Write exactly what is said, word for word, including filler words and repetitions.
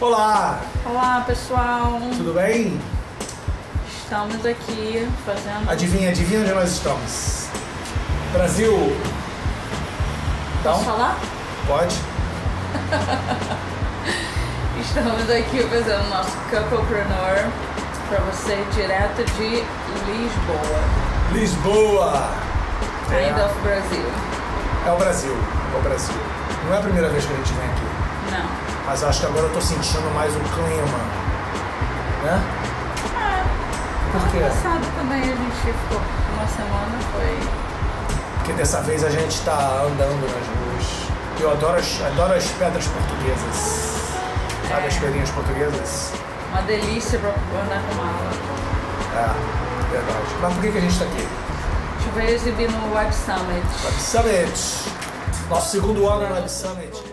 Olá! Olá, pessoal! Tudo bem? Estamos aqui fazendo... Adivinha, adivinha onde nós estamos? Brasil! Então, posso falar? Pode. Estamos aqui fazendo o nosso Couplepreneur para você, direto de Lisboa. Lisboa! Kind é. of Brasil. É o Brasil, é o Brasil. Não é a primeira vez que a gente vem aqui. Não. Mas acho que agora eu tô sentindo mais o clima, né? Ah, por quê? Ano passado também a gente ficou uma semana, foi... Porque dessa vez a gente tá andando nas ruas. Eu adoro as, adoro as pedras portuguesas. Sabe, é. as pedrinhas portuguesas? Uma delícia pra andar com mala. É, verdade. Mas por que, que a gente tá aqui? A gente veio exibir no Web Summit. Web Summit! Nosso segundo ano no Web Summit.